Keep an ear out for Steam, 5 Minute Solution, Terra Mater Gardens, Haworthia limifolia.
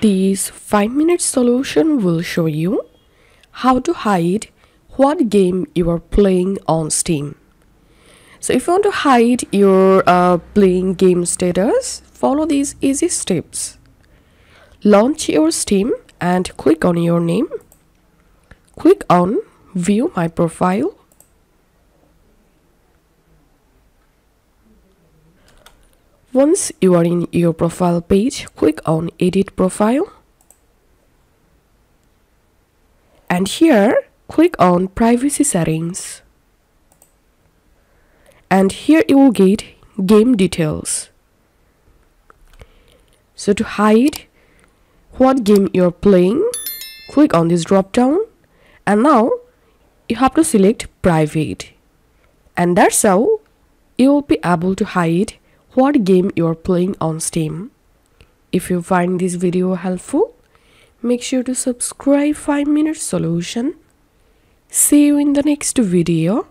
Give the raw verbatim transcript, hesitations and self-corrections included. This five minute solution will show you how to hide what game you are playing on Steam. So if you want to hide your uh, playing game status, follow these easy steps. Launch your Steam and click on your name. Click on View My Profile. Once you are in your profile page, click on Edit Profile. And here, click on Privacy Settings. And here you will get Game Details. So to hide what game you are playing, click on this drop down. And now, you have to select Private. And that's how you will be able to hide what game you are playing on Steam. If you find this video helpful, make sure to subscribe five minute solution. See you in the next video.